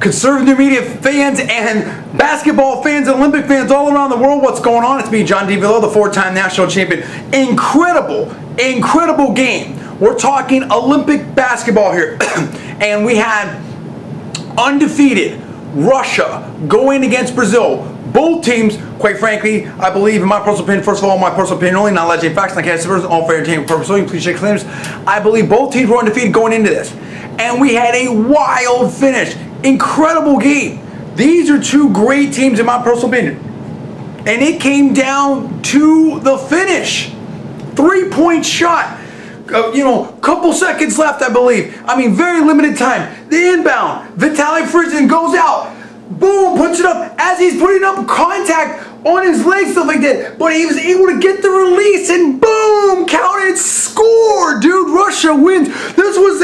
conservative media fans and basketball fans and Olympic fans all around the world, what's going on? It's me, John DeVillo, the four-time national champion. Incredible game. We're talking Olympic basketball here. And we had undefeated Russia going against Brazil. Both teams, quite frankly, I believe in my personal opinion, first of all, my personal opinion only, not alleged facts, not cast aspersions, all for entertainment purposes only, please check claims. I believe both teams were undefeated going into this. And we had a wild finish. Incredible game. These are two great teams in my personal opinion. And it came down to the finish. Three-point shot. You know, couple seconds left, I believe. I mean, very limited time. The inbound. Vitali Fridzon goes out. Boom, puts it up as he's putting up contact on his legs, stuff like that. But he was able to get the release and boom, counted, score, dude. Russia wins. This was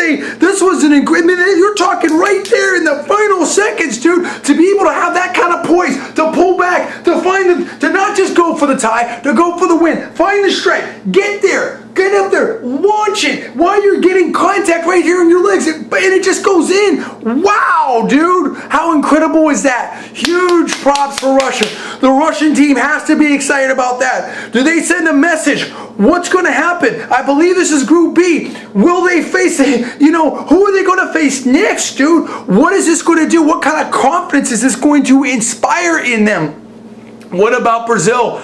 an incredible. You're talking right there in the final seconds, dude, to be able to have that kind of poise, to pull back, to find the, to not just go for the tie, to go for the win, find the strike, get there. Get up there, launch it while you're getting contact right here in your legs, and it just goes in. Wow, dude, how incredible is that? Huge props for Russia. The Russian team has to be excited about that. Do they send a message? What's going to happen? I believe this is Group B. Will they face, you know, who are they going to face next, dude? What is this going to do? What kind of confidence is this going to inspire in them? What about Brazil?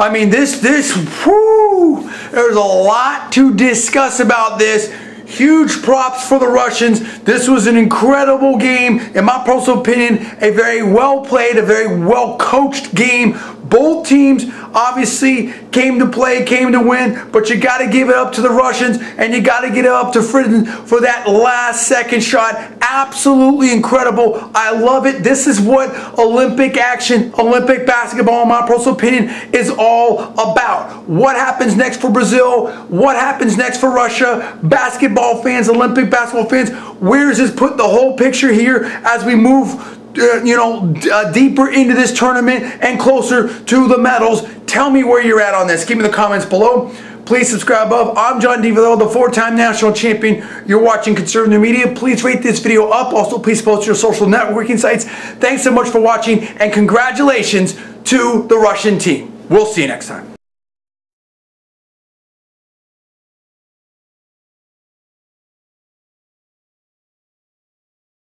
I mean, whoo, there's a lot to discuss about this. Huge props for the Russians. This was an incredible game. In my personal opinion, a very well played, a very well coached game. Both teams obviously came to play, came to win, but you got to give it up to the Russians and you got to give it up to Fridzon for that last second shot. Absolutely incredible. I love it. This is what Olympic action, Olympic basketball, in my personal opinion, is all about. What happens next for Brazil? What happens next for Russia? Basketball fans, Olympic basketball fans, where does this put the whole picture here as we move deeper into this tournament and closer to the medals? Tell me where you're at on this. Give me the comments below. Please subscribe above. I'm John DeVillo, the four-time national champion. You're watching Conservative Media. Please rate this video up. Also, please post your social networking sites. Thanks so much for watching, and congratulations to the Russian team. We'll see you next time.